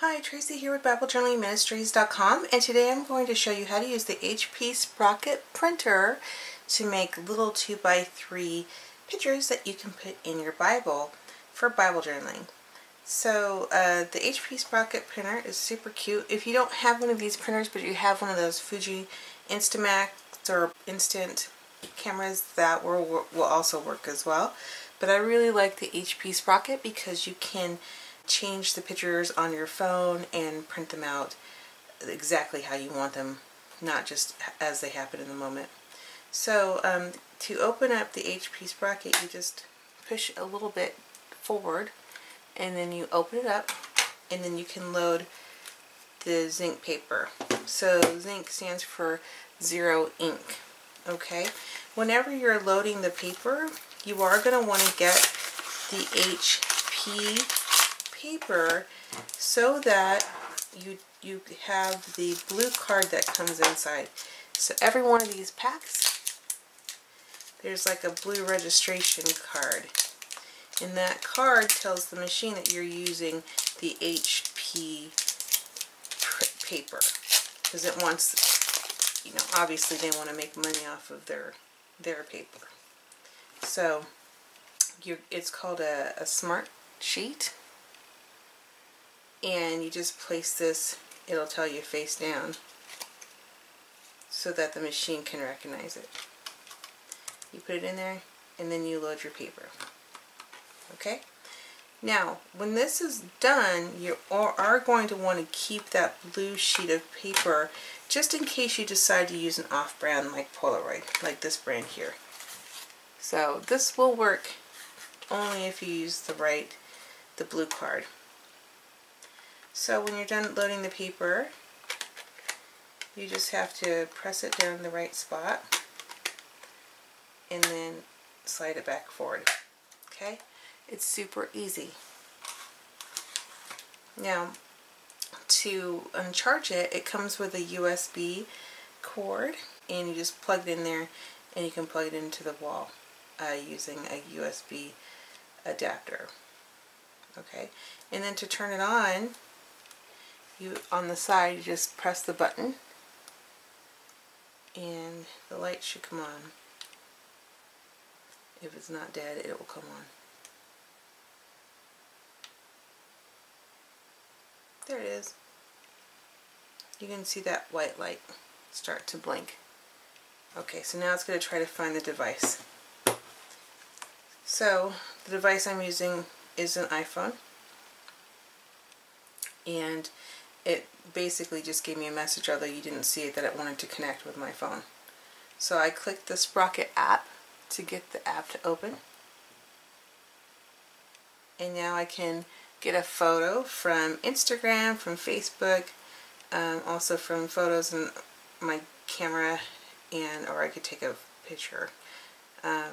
Hi, Tracy here with BibleJournalingMinistries.com, and today I'm going to show you how to use the HP Sprocket Printer to make little 2x3 pictures that you can put in your Bible for Bible journaling. So the HP Sprocket Printer is super cute. If you don't have one of these printers, but you have one of those Fuji Instamax or instant cameras, that will also work as well. But I really like the HP Sprocket because you can change the pictures on your phone and print them out exactly how you want them, not just as they happen in the moment. So to open up the HP Sprocket, you just push a little bit forward and then you open it up, and then you can load the zinc paper. So zinc stands for zero ink. Okay, whenever you're loading the paper, you are going to want to get the HP paper so that you have the blue card that comes inside. So every one of these packs, there's like a blue registration card, and that card tells the machine that you're using the HP paper, because it wants, you know, obviously they want to make money off of their paper. So it's called a smart sheet. And you just place this, it'll tell you face down so that the machine can recognize it. You put it in there and then you load your paper. Okay? Now, when this is done, you are going to want to keep that blue sheet of paper just in case you decide to use an off-brand like Polaroid, like this brand here. So this will work only if you use the blue card. So when you're done loading the paper, you just have to press it down the right spot and then slide it back forward. Okay? It's super easy. Now, to uncharge it, it comes with a USB cord, and you just plug it in there, and you can plug it into the wall using a USB adapter. Okay? And then to turn it on, on the side, you just press the button and the light should come on. If it's not dead, it will come on. There it is. You can see that white light start to blink. Okay, so now it's going to try to find the device. So the device I'm using is an iPhone, and it basically just gave me a message, although you didn't see it, that it wanted to connect with my phone. So I clicked the Sprocket app to get the app to open. And now I can get a photo from Instagram, from Facebook, also from photos in my camera, or I could take a picture. I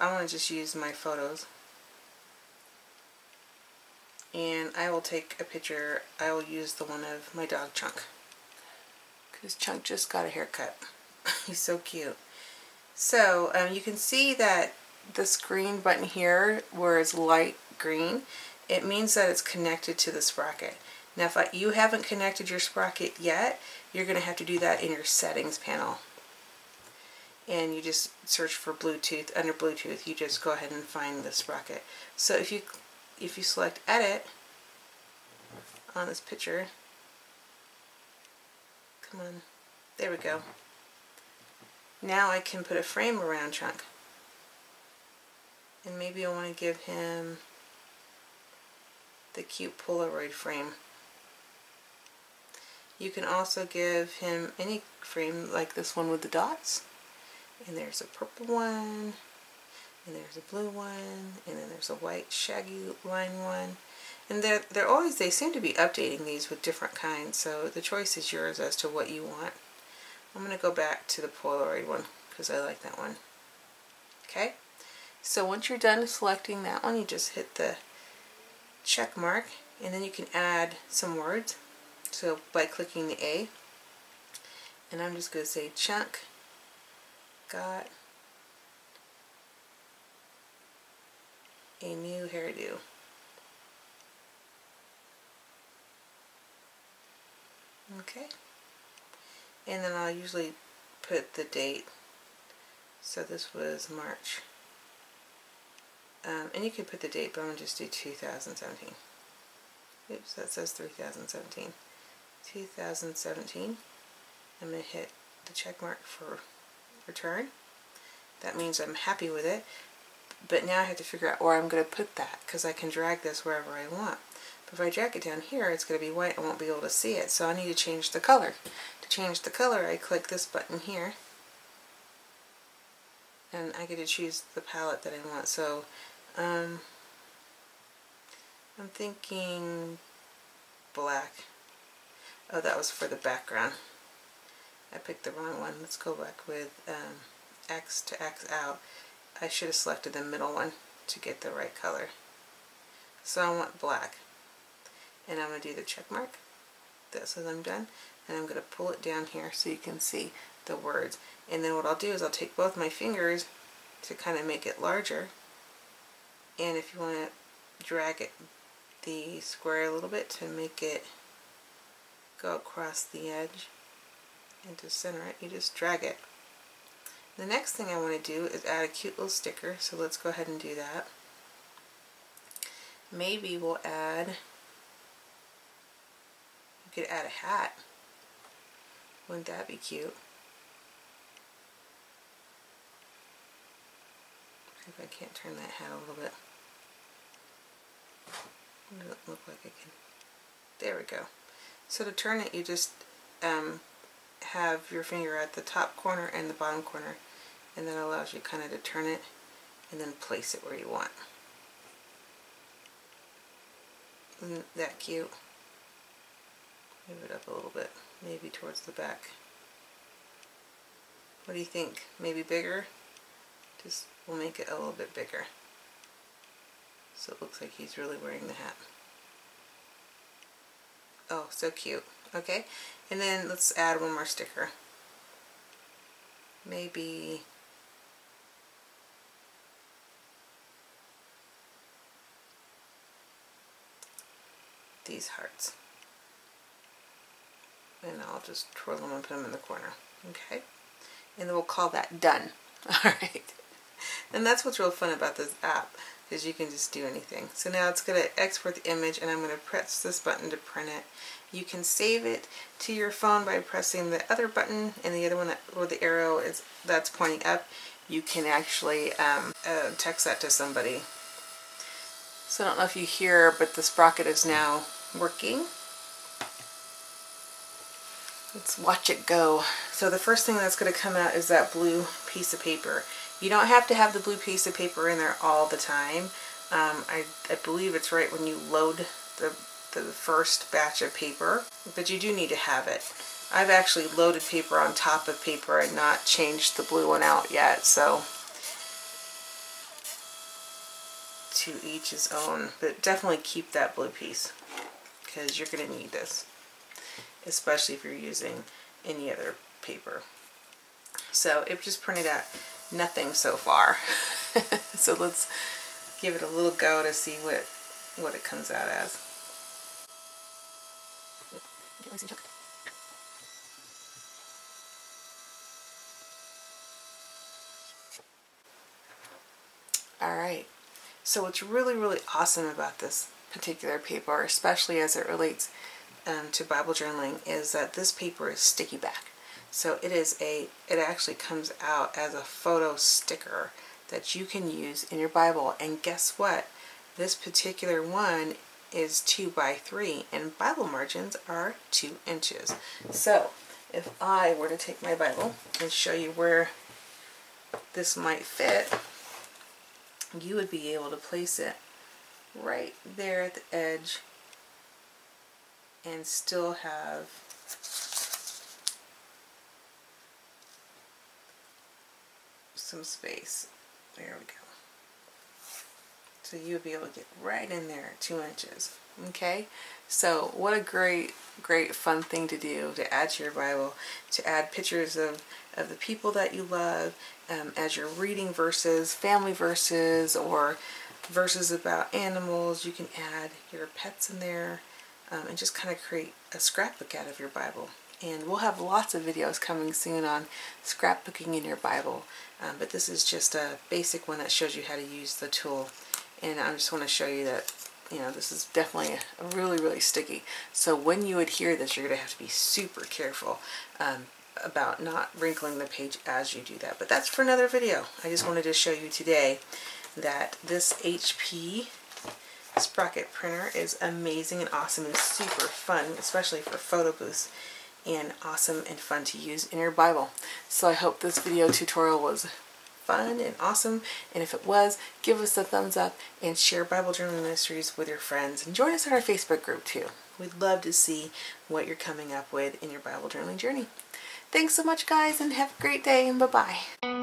want to just use my photos. And I will take a picture. I will use the one of my dog Chunk, because Chunk just got a haircut. He's so cute. So you can see that this green button here, where it's light green, it means that it's connected to the Sprocket. Now if you haven't connected your Sprocket yet, you're going to have to do that in your settings panel. And you just search for Bluetooth. Under Bluetooth, you just go ahead and find the Sprocket. So if you select edit on this picture, come on, there we go. Now I can put a frame around Chunk. And maybe I want to give him the cute Polaroid frame. You can also give him any frame, like this one with the dots. And there's a purple one. And there's a blue one, and then there's a white shaggy line one, and they seem to be updating these with different kinds, so the choice is yours as to what you want. I'm going to go back to the Polaroid one because I like that one. Okay, so once you're done selecting that one, you just hit the check mark, and then you can add some words, so by clicking the A, and I'm just going to say Chunk got a new hairdo. Okay. And then I'll usually put the date. So this was March. And you could put the date, but I'm going to just do 2017. Oops, that says 3017. 2017. I'm going to hit the check mark for return. That means I'm happy with it. But now I have to figure out where I'm going to put that, because I can drag this wherever I want. But if I drag it down here, it's going to be white. I won't be able to see it, so I need to change the color. To change the color, I click this button here, and I get to choose the palette that I want. So I'm thinking black. Oh, that was for the background. I picked the wrong one. Let's go back with X to X out. I should have selected the middle one to get the right color. So I want black. And I'm going to do the check mark. That says I'm done. And I'm going to pull it down here so you can see the words. And then what I'll do is I'll take both my fingers to kind of make it larger. And if you want to drag it, the square a little bit to make it go across the edge and to center it, you just drag it. The next thing I want to do is add a cute little sticker, so let's go ahead and do that. Maybe we'll add, you could add a hat. Wouldn't that be cute? See if I can't turn that hat a little bit. It doesn't look like I can. There we go. So to turn it, you just have your finger at the top corner and the bottom corner, and that allows you kind of to turn it and then place it where you want. Isn't that cute? Move it up a little bit, maybe towards the back. What do you think? Maybe bigger? Just we'll make it a little bit bigger. So it looks like he's really wearing the hat. Oh, so cute. Okay, and then let's add one more sticker. Maybe these hearts. And I'll just twirl them and put them in the corner. Okay, and then we'll call that done. All right, and that's what's real fun about this app, because you can just do anything. So now it's going to export the image, and I'm going to press this button to print it. You can save it to your phone by pressing the other button, and the other one with the arrow is that's pointing up. You can actually text that to somebody. So I don't know if you hear, but the Sprocket is now working. Let's watch it go. So the first thing that's going to come out is that blue piece of paper. You don't have to have the blue piece of paper in there all the time. I believe it's right when you load the first batch of paper, but you do need to have it. I've actually loaded paper on top of paper and not changed the blue one out yet, so to each his own. But definitely keep that blue piece, because you're going to need this, especially if you're using any other paper. So it just printed out nothing so far. So let's give it a little go to see what it comes out as. Alright, so what's really, really awesome about this particular paper, especially as it relates to Bible journaling, is that this paper is sticky back. So it is it actually comes out as a photo sticker that you can use in your Bible. And guess what? This particular one is 2 by 3, and Bible margins are 2 inches. So if I were to take my Bible and show you where this might fit, you would be able to place it right there at the edge and still have some space. There we go. So you'll be able to get right in there, 2 inches. Okay, so what a great, great fun thing to do, to add to your Bible, to add pictures of the people that you love as you're reading verses, family verses, or verses about animals. You can add your pets in there. and just kind of create a scrapbook out of your Bible. And we'll have lots of videos coming soon on scrapbooking in your Bible, but this is just a basic one that shows you how to use the tool. And I just want to show you that, you know, this is definitely a really sticky. So when you adhere this, you're going to have to be super careful about not wrinkling the page as you do that. But that's for another video. I just wanted to show you today that this HP Sprocket printer is amazing and awesome and super fun, especially for photo booths, and awesome and fun to use in your Bible. So I hope this video tutorial was fun and awesome, and if it was, give us a thumbs up and share Bible Journal Ministries with your friends, and join us in our Facebook group too. We'd love to see what you're coming up with in your Bible journaling journey. Thanks so much, guys, and have a great day, and bye-bye.